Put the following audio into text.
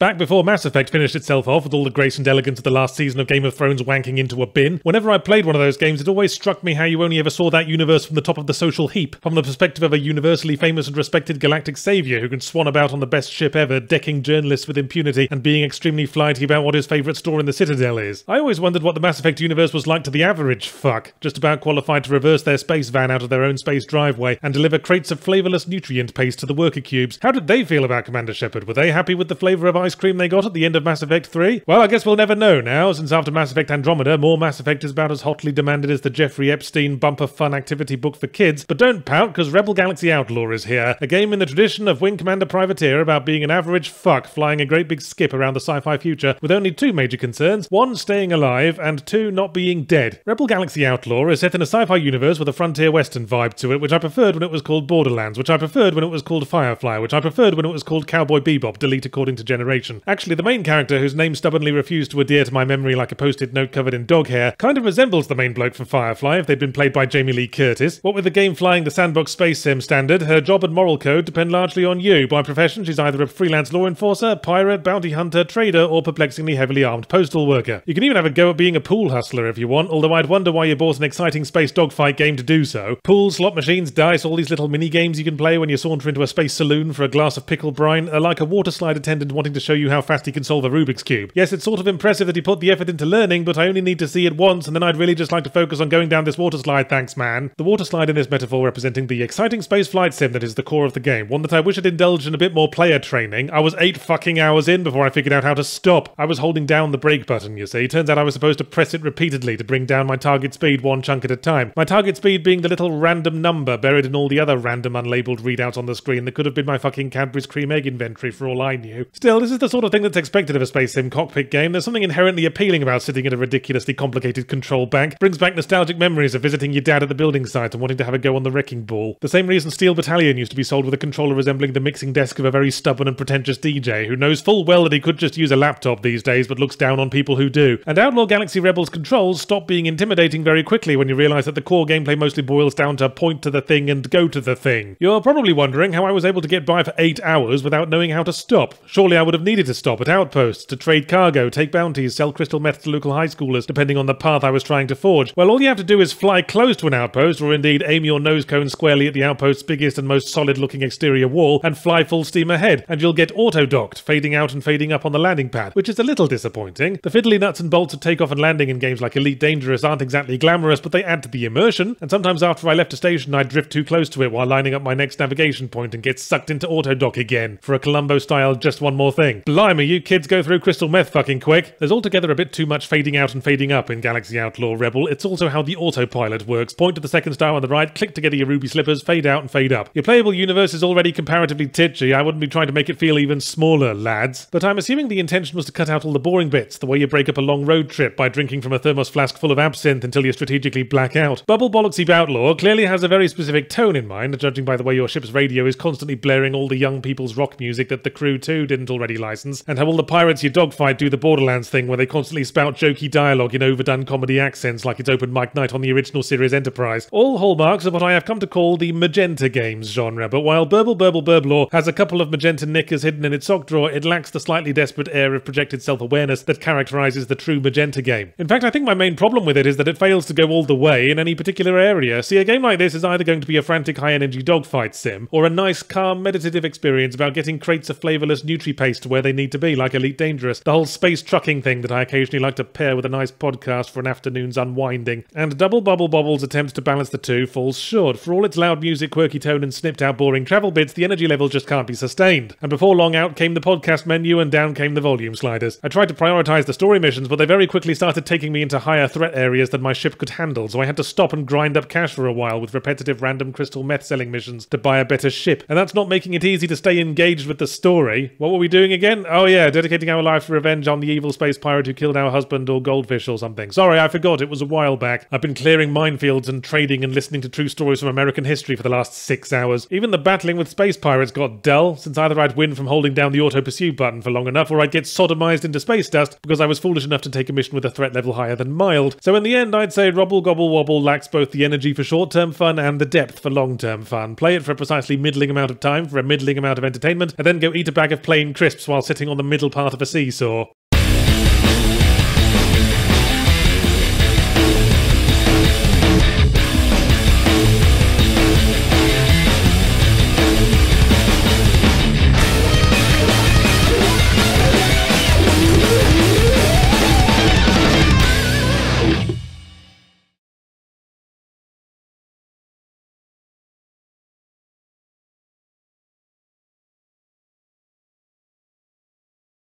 Back before Mass Effect finished itself off with all the grace and elegance of the last season of Game of Thrones wanking into a bin, whenever I played one of those games it always struck me how you only ever saw that universe from the top of the social heap, from the perspective of a universally famous and respected galactic saviour who can swan about on the best ship ever, decking journalists with impunity and being extremely flighty about what his favourite store in the Citadel is. I always wondered what the Mass Effect universe was like to the average fuck, just about qualified to reverse their space van out of their own space driveway and deliver crates of flavourless nutrient paste to the worker cubes. How did they feel about Commander Shepard? Were they happy with the flavour of ice cream they got at the end of Mass Effect 3? Well, I guess we'll never know now, since after Mass Effect Andromeda, more Mass Effect is about as hotly demanded as the Jeffrey Epstein bumper fun activity book for kids, but don't pout because Rebel Galaxy Outlaw is here, a game in the tradition of Wing Commander Privateer about being an average fuck flying a great big skip around the sci-fi future with only two major concerns, one staying alive and two not being dead. Rebel Galaxy Outlaw is set in a sci-fi universe with a frontier western vibe to it, which I preferred when it was called Borderlands, which I preferred when it was called Firefly, which I preferred when it was called Cowboy Bebop, delete according to generation. Actually, the main character, whose name stubbornly refused to adhere to my memory like a post-it note covered in dog hair, kind of resembles the main bloke from Firefly if they'd been played by Jamie Lee Curtis. What with the game flying the sandbox space sim standard, her job and moral code depend largely on you. By profession, she's either a freelance law enforcer, pirate, bounty hunter, trader, or perplexingly heavily armed postal worker. You can even have a go at being a pool hustler if you want, although I'd wonder why you bought an exciting space dogfight game to do so. Pool, slot machines, dice, all these little mini-games you can play when you saunter into a space saloon for a glass of pickle brine are like a water slide attendant wanting to show you how fast he can solve a Rubik's Cube. Yes, it's sort of impressive that he put the effort into learning, but I only need to see it once, and then I'd really just like to focus on going down this water slide, thanks man. The water slide in this metaphor representing the exciting space flight sim that is the core of the game, one that I wish had indulged in a bit more player training. I was 8 fucking hours in before I figured out how to stop. I was holding down the brake button, you see. Turns out I was supposed to press it repeatedly to bring down my target speed one chunk at a time. My target speed being the little random number buried in all the other random unlabeled readouts on the screen that could have been my fucking Cadbury's Cream Egg inventory for all I knew. Still, this is the sort of thing that's expected of a space sim cockpit game. There's something inherently appealing about sitting at a ridiculously complicated control bank. Brings back nostalgic memories of visiting your dad at the building site and wanting to have a go on the wrecking ball. The same reason Steel Battalion used to be sold with a controller resembling the mixing desk of a very stubborn and pretentious DJ who knows full well that he could just use a laptop these days but looks down on people who do. And Outlaw Galaxy Rebels controls stop being intimidating very quickly when you realise that the core gameplay mostly boils down to point to the thing and go to the thing. You're probably wondering how I was able to get by for 8 hours without knowing how to stop. Surely I would have needed to stop at outposts, to trade cargo, take bounties, sell crystal meth to local high schoolers depending on the path I was trying to forge. Well, all you have to do is fly close to an outpost, or indeed aim your nose cone squarely at the outpost's biggest and most solid looking exterior wall and fly full steam ahead, and you'll get auto-docked, fading out and fading up on the landing pad, which is a little disappointing. The fiddly nuts and bolts of takeoff and landing in games like Elite Dangerous aren't exactly glamorous, but they add to the immersion, and sometimes after I left a station I'd drift too close to it while lining up my next navigation point and get sucked into auto-dock again, for a Columbo-style just one more thing. Blimey, you kids go through crystal meth fucking quick. There's altogether a bit too much fading out and fading up in Galaxy Outlaw Rebel. It's also how the autopilot works. Point to the second star on the right, click to get your ruby slippers, fade out and fade up. Your playable universe is already comparatively titchy. I wouldn't be trying to make it feel even smaller, lads. But I'm assuming the intention was to cut out all the boring bits, the way you break up a long road trip by drinking from a thermos flask full of absinthe until you strategically black out. Bubble Bollocksy Outlaw clearly has a very specific tone in mind, judging by the way your ship's radio is constantly blaring all the young people's rock music that the crew too didn't already license, and how all the pirates you dogfight do the Borderlands thing where they constantly spout jokey dialogue in overdone comedy accents like it's open mic night on the original series Enterprise. All hallmarks of what I have come to call the magenta games genre, but while Burble Burble Burblore has a couple of magenta knickers hidden in its sock drawer, it lacks the slightly desperate air of projected self-awareness that characterises the true magenta game. In fact, I think my main problem with it is that it fails to go all the way in any particular area. See, a game like this is either going to be a frantic high-energy dogfight sim, or a nice, calm, meditative experience about getting crates of flavourless nutri-paste to where they need to be, like Elite Dangerous, the whole space trucking thing that I occasionally like to pair with a nice podcast for an afternoon's unwinding, and Double Bubble Bobble's attempt to balance the two falls short. For all its loud music, quirky tone, and snipped-out boring travel bits, the energy level just can't be sustained. And before long, out came the podcast menu, and down came the volume sliders. I tried to prioritise the story missions, but they very quickly started taking me into higher threat areas than my ship could handle, so I had to stop and grind up cash for a while with repetitive random crystal meth-selling missions to buy a better ship, and that's not making it easy to stay engaged with the story. What were we doing again? Oh yeah, dedicating our life to revenge on the evil space pirate who killed our husband or goldfish or something. Sorry, I forgot, it was a while back. I've been clearing minefields and trading and listening to true stories from American history for the last 6 hours. Even the battling with space pirates got dull, since either I'd win from holding down the auto-pursue button for long enough, or I'd get sodomized into space dust because I was foolish enough to take a mission with a threat level higher than mild. So in the end, I'd say Robble Gobble Wobble lacks both the energy for short-term fun and the depth for long-term fun. Play it for a precisely middling amount of time, for a middling amount of entertainment, and then go eat a bag of plain crisps while sitting on the middle part of a seesaw.